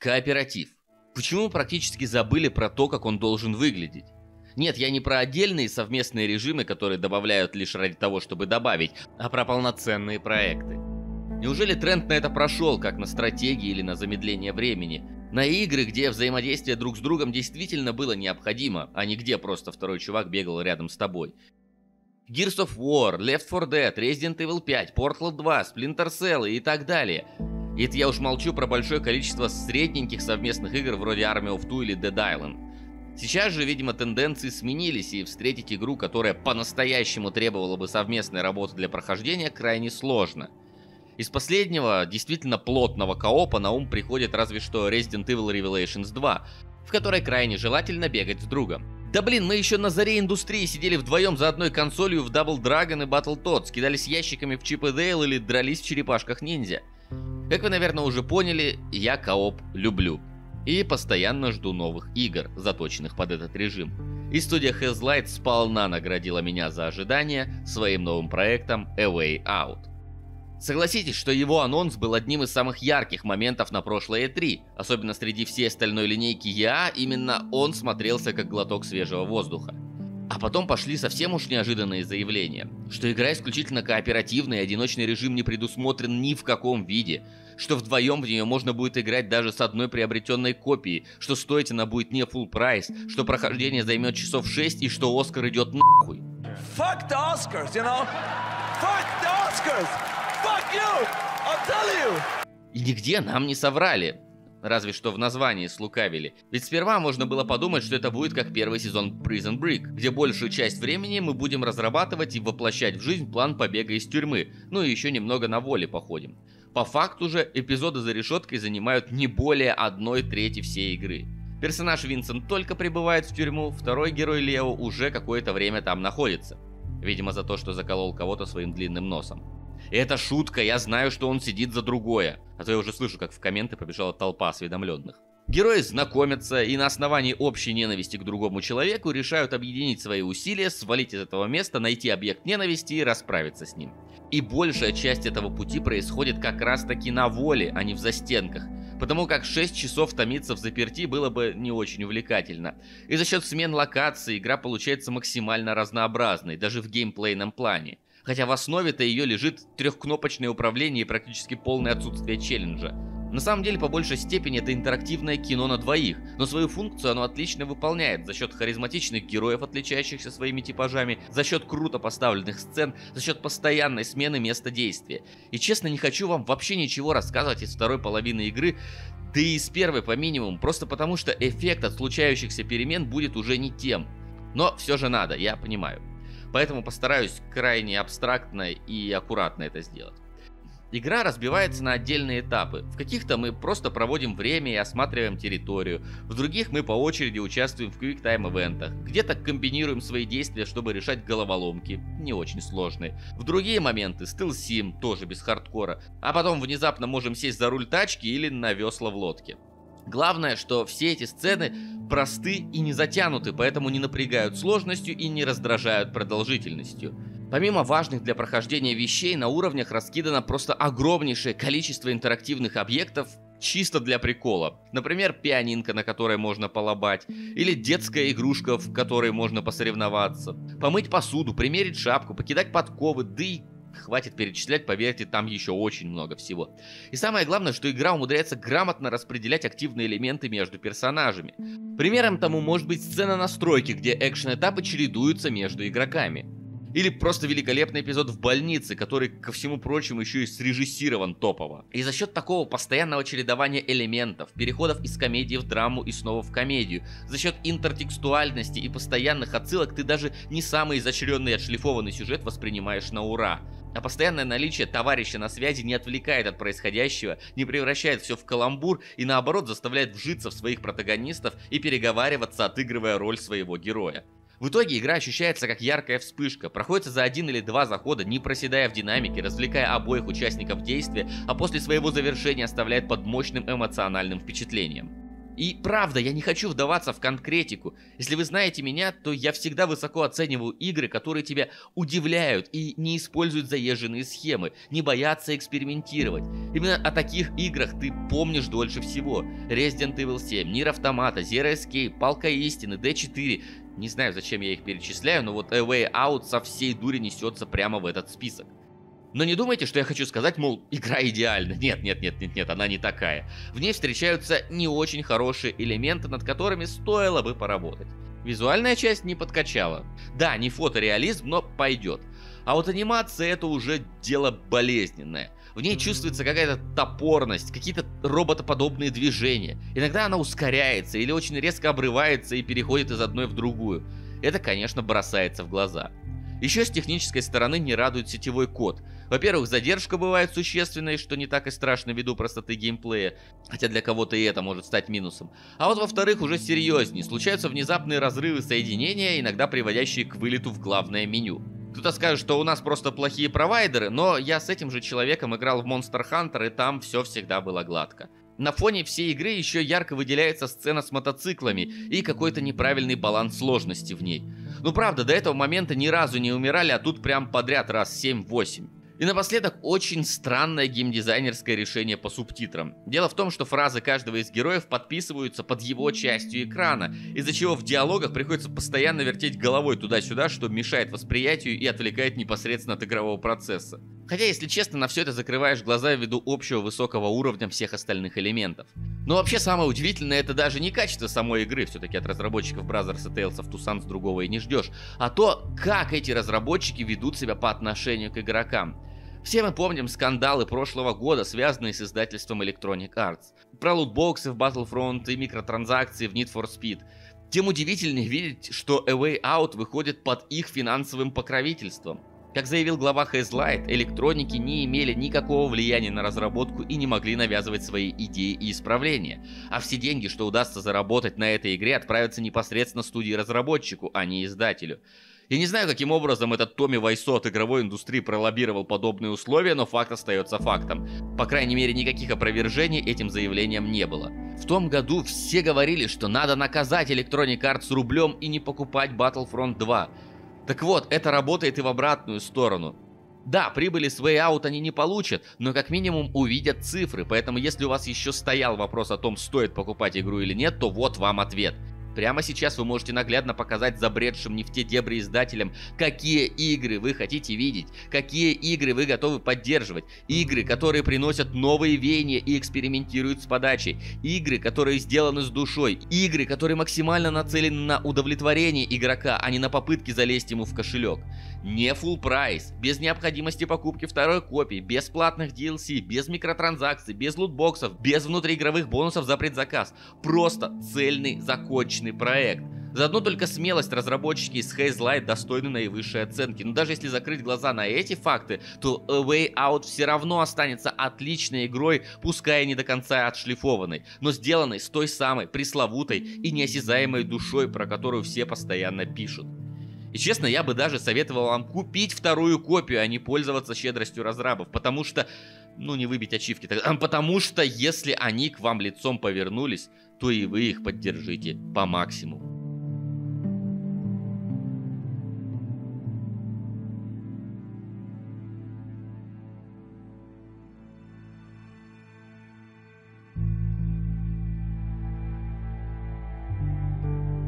Кооператив. Почему практически забыли про то, как он должен выглядеть? Нет, я не про отдельные совместные режимы, которые добавляют лишь ради того, чтобы добавить, а про полноценные проекты. Неужели тренд на это прошел, как на стратегии или на замедление времени? На игры, где взаимодействие друг с другом действительно было необходимо, а не где просто второй чувак бегал рядом с тобой. Gears of War, Left 4 Dead, Resident Evil 5, Portal 2, Splinter Cell и так далее. И это я уж молчу про большое количество средненьких совместных игр вроде Army of Two или Dead Island. Сейчас же, видимо, тенденции сменились, и встретить игру, которая по-настоящему требовала бы совместной работы для прохождения, крайне сложно. Из последнего, действительно плотного коопа на ум приходит разве что Resident Evil Revelations 2, в которой крайне желательно бегать с другом. Да блин, мы еще на заре индустрии сидели вдвоем за одной консолью в Double Dragon и Battle Toads, кидались ящиками в Чип и Дейл или дрались в черепашках-ниндзя. Как вы, наверное, уже поняли, я кооп люблю. И постоянно жду новых игр, заточенных под этот режим. И студия Hazelight сполна наградила меня за ожидания своим новым проектом A Way Out. Согласитесь, что его анонс был одним из самых ярких моментов на прошлой E3, особенно среди всей остальной линейки EA, именно он смотрелся как глоток свежего воздуха. А потом пошли совсем уж неожиданные заявления, что игра исключительно кооперативная, и одиночный режим не предусмотрен ни в каком виде, что вдвоем в нее можно будет играть даже с одной приобретенной копией, что стоить она будет не full прайс, что прохождение займет часов 6 и что Оскар идет нахуй. Fuck the Oscars, you know? Fuck the Oscars! И нигде нам не соврали, разве что в названии слукавили. Ведь сперва можно было подумать, что это будет как первый сезон Prison Break, где большую часть времени мы будем разрабатывать и воплощать в жизнь план побега из тюрьмы, ну и еще немного на воле походим. По факту же эпизоды за решеткой занимают не более 1/3 всей игры. Персонаж Винсент только прибывает в тюрьму, второй герой Лео уже какое-то время там находится. Видимо, за то, что заколол кого-то своим длинным носом. И это шутка, я знаю, что он сидит за другое. А то я уже слышу, как в комменты побежала толпа осведомленных. Герои знакомятся и на основании общей ненависти к другому человеку решают объединить свои усилия, свалить из этого места, найти объект ненависти и расправиться с ним. И большая часть этого пути происходит как раз таки на воле, а не в застенках. Потому как 6 часов томиться в заперти было бы не очень увлекательно. И за счет смен локаций игра получается максимально разнообразной, даже в геймплейном плане. Хотя в основе-то ее лежит трехкнопочное управление и практически полное отсутствие челленджа. На самом деле, по большей степени это интерактивное кино на двоих, но свою функцию оно отлично выполняет за счет харизматичных героев, отличающихся своими типажами, за счет круто поставленных сцен, за счет постоянной смены места действия. И честно, не хочу вам вообще ничего рассказывать из второй половины игры, да и из первой по минимуму, просто потому что эффект от случающихся перемен будет уже не тем. Но все же надо, я понимаю. Поэтому постараюсь крайне абстрактно и аккуратно это сделать. Игра разбивается на отдельные этапы. В каких-то мы просто проводим время и осматриваем территорию. В других мы по очереди участвуем в квик-тайм-эвентах. Где-то комбинируем свои действия, чтобы решать головоломки. Не очень сложные. В другие моменты стелсим, тоже без хардкора. А потом внезапно можем сесть за руль тачки или на весла в лодке. Главное, что все эти сцены просты и не затянуты, поэтому не напрягают сложностью и не раздражают продолжительностью. Помимо важных для прохождения вещей, на уровнях раскидано просто огромнейшее количество интерактивных объектов чисто для прикола. Например, пианинка, на которой можно полобать, или детская игрушка, в которой можно посоревноваться, помыть посуду, примерить шапку, покидать подковы, да и... Хватит перечислять, поверьте, там еще очень много всего. И самое главное, что игра умудряется грамотно распределять активные элементы между персонажами. Примером тому может быть сцена настройки, где экшн-этапы чередуются между игроками. Или просто великолепный эпизод в больнице, который, ко всему прочему, еще и срежиссирован топово. И за счет такого постоянного чередования элементов, переходов из комедии в драму и снова в комедию, за счет интертекстуальности и постоянных отсылок ты даже не самый изощренный и отшлифованный сюжет воспринимаешь на ура. А постоянное наличие товарища на связи не отвлекает от происходящего, не превращает все в каламбур и наоборот заставляет вжиться в своих протагонистов и переговариваться, отыгрывая роль своего героя. В итоге игра ощущается как яркая вспышка, проходится за 1 или 2 захода, не проседая в динамике, развлекая обоих участников действия, а после своего завершения оставляет под мощным эмоциональным впечатлением. И правда, я не хочу вдаваться в конкретику. Если вы знаете меня, то я всегда высоко оцениваю игры, которые тебя удивляют и не используют заезженные схемы, не боятся экспериментировать. Именно о таких играх ты помнишь дольше всего. Resident Evil 7, Nier Automata, Zero Escape, Палка Истины, d 4. Не знаю, зачем я их перечисляю, но вот A Way Out со всей дури несется прямо в этот список. Но не думайте, что я хочу сказать, мол, игра идеальна. Нет, она не такая. В ней встречаются не очень хорошие элементы, над которыми стоило бы поработать. Визуальная часть не подкачала. Да, не фотореализм, но пойдет. А вот анимация — это уже дело болезненное. В ней чувствуется какая-то топорность, какие-то роботоподобные движения. Иногда она ускоряется или очень резко обрывается и переходит из одной в другую. Это, конечно, бросается в глаза. Еще с технической стороны не радует сетевой код. Во-первых, задержка бывает существенной, что не так и страшно ввиду простоты геймплея, хотя для кого-то и это может стать минусом. А вот во-вторых, уже серьезнее, случаются внезапные разрывы соединения, иногда приводящие к вылету в главное меню. Кто-то скажет, что у нас просто плохие провайдеры, но я с этим же человеком играл в Monster Hunter, и там все всегда было гладко. На фоне всей игры еще ярко выделяется сцена с мотоциклами и какой-то неправильный баланс сложности в ней. Ну правда, до этого момента ни разу не умирали, а тут прям подряд раз 7-8. И напоследок очень странное геймдизайнерское решение по субтитрам. Дело в том, что фразы каждого из героев подписываются под его частью экрана, из-за чего в диалогах приходится постоянно вертеть головой туда-сюда, что мешает восприятию и отвлекает непосредственно от игрового процесса. Хотя, если честно, на все это закрываешь глаза ввиду общего высокого уровня всех остальных элементов. Но вообще самое удивительное — это даже не качество самой игры, все-таки от разработчиков Brothers и Tales of Toussans другого и не ждешь, а то, как эти разработчики ведут себя по отношению к игрокам. Все мы помним скандалы прошлого года, связанные с издательством Electronic Arts. Про лутбоксы в Battlefront и микротранзакции в Need for Speed. Тем удивительнее видеть, что A Way Out выходит под их финансовым покровительством. Как заявил глава Hazelight, электроники не имели никакого влияния на разработку и не могли навязывать свои идеи и исправления. А все деньги, что удастся заработать на этой игре, отправятся непосредственно студии-разработчику, а не издателю. Я не знаю, каким образом этот Томми Вайсо от игровой индустрии пролоббировал подобные условия, но факт остается фактом. По крайней мере, никаких опровержений этим заявлениям не было. В том году все говорили, что надо наказать Electronic Arts рублем и не покупать Battlefront 2. Так вот, это работает и в обратную сторону. Да, прибыли с Way Out они не получат, но как минимум увидят цифры, поэтому если у вас еще стоял вопрос о том, стоит покупать игру или нет, то вот вам ответ. Прямо сейчас вы можете наглядно показать забредшим не в те дебри издателям, какие игры вы хотите видеть, какие игры вы готовы поддерживать, игры, которые приносят новые веяния и экспериментируют с подачей, игры, которые сделаны с душой, игры, которые максимально нацелены на удовлетворение игрока, а не на попытки залезть ему в кошелек. Не full прайс, без необходимости покупки второй копии, без платных DLC, без микротранзакций, без лутбоксов, без внутриигровых бонусов за предзаказ. Просто цельный, законченный проект. За одну только смелость разработчики из Hazelight достойны наивысшей оценки, но даже если закрыть глаза на эти факты, то A Way Out все равно останется отличной игрой, пускай и не до конца отшлифованной, но сделанной с той самой пресловутой и неосязаемой душой, про которую все постоянно пишут. И честно, я бы даже советовал вам купить вторую копию, а не пользоваться щедростью разрабов, потому что, ну не выбить ачивки, потому что если они к вам лицом повернулись, то и вы их поддержите по максимуму.